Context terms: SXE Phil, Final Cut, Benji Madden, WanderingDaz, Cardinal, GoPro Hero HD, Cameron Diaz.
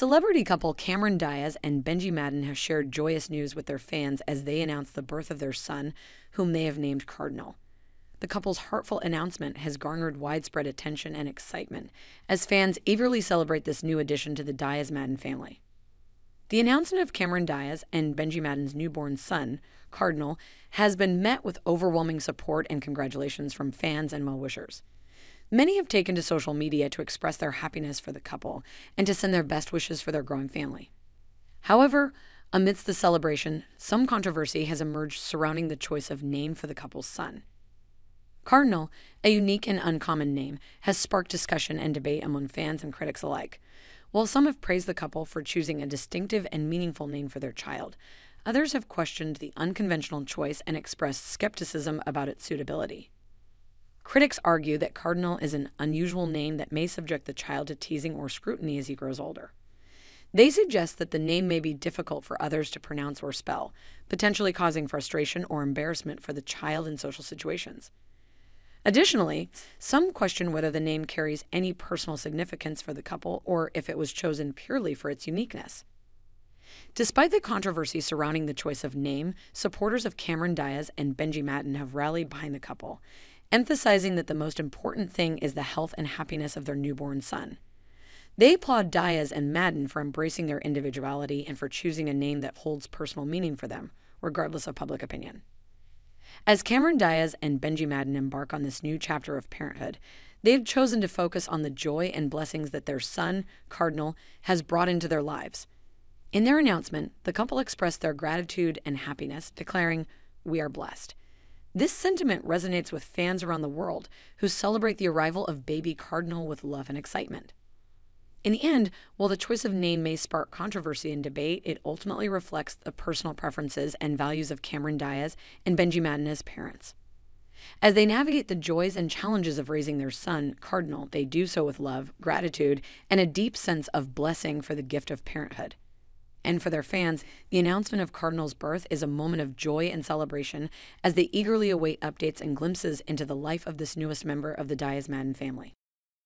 Celebrity couple Cameron Diaz and Benji Madden have shared joyous news with their fans as they announce the birth of their son, whom they have named Cardinal. The couple's heartfelt announcement has garnered widespread attention and excitement, as fans eagerly celebrate this new addition to the Diaz-Madden family. The announcement of Cameron Diaz and Benji Madden's newborn son, Cardinal, has been met with overwhelming support and congratulations from fans and well-wishers. Many have taken to social media to express their happiness for the couple and to send their best wishes for their growing family. However, amidst the celebration, some controversy has emerged surrounding the choice of name for the couple's son. Cardinal, a unique and uncommon name, has sparked discussion and debate among fans and critics alike. While some have praised the couple for choosing a distinctive and meaningful name for their child, others have questioned the unconventional choice and expressed skepticism about its suitability. Critics argue that Cardinal is an unusual name that may subject the child to teasing or scrutiny as he grows older. They suggest that the name may be difficult for others to pronounce or spell, potentially causing frustration or embarrassment for the child in social situations. Additionally, some question whether the name carries any personal significance for the couple or if it was chosen purely for its uniqueness. Despite the controversy surrounding the choice of name, supporters of Cameron Diaz and Benji Madden have rallied behind the couple, emphasizing that the most important thing is the health and happiness of their newborn son. They applaud Diaz and Madden for embracing their individuality and for choosing a name that holds personal meaning for them, regardless of public opinion. As Cameron Diaz and Benji Madden embark on this new chapter of parenthood, they've chosen to focus on the joy and blessings that their son, Cardinal, has brought into their lives. In their announcement, the couple expressed their gratitude and happiness, declaring, "We are blessed." This sentiment resonates with fans around the world who celebrate the arrival of baby Cardinal with love and excitement. In the end, while the choice of name may spark controversy and debate, it ultimately reflects the personal preferences and values of Cameron Diaz and Benji Madden as parents. As they navigate the joys and challenges of raising their son, Cardinal, they do so with love, gratitude, and a deep sense of blessing for the gift of parenthood. And for their fans, the announcement of Cardinal's birth is a moment of joy and celebration as they eagerly await updates and glimpses into the life of this newest member of the Diaz-Madden family.